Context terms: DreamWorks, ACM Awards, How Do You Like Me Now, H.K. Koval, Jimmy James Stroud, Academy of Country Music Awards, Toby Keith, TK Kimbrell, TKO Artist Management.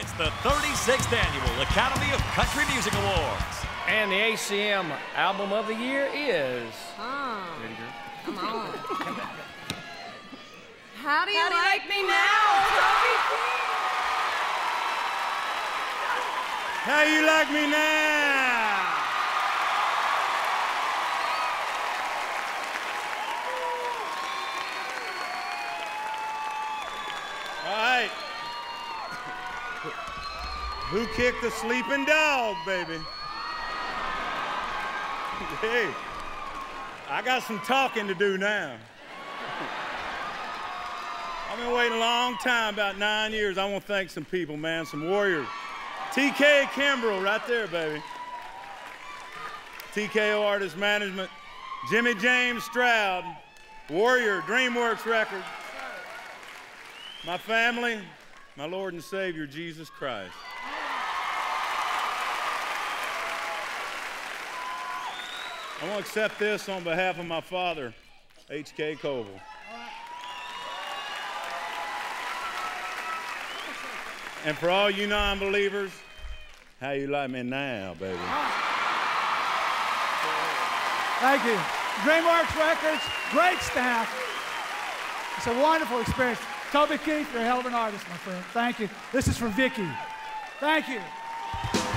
It's the 36th Annual Academy of Country Music Awards. And the ACM Album of the Year is... Come on. How do you like me now, Toby Keith? How you like me now? All right. Who kicked the sleeping dog, baby? Hey, I got some talking to do now. I've been waiting a long time, about 9 years. I want to thank some people, man, some warriors. TK Kimbrell, right there, baby. TKO Artist Management. Jimmy James Stroud, warrior, DreamWorks record. My family, my Lord and Savior, Jesus Christ. I want to accept this on behalf of my father, H.K. Koval. And for all you non-believers, how you like me now, baby? Thank you. DreamWorks Records, great staff. It's a wonderful experience. Toby Keith, you're a hell of an artist, my friend. Thank you. This is from Vicky. Thank you.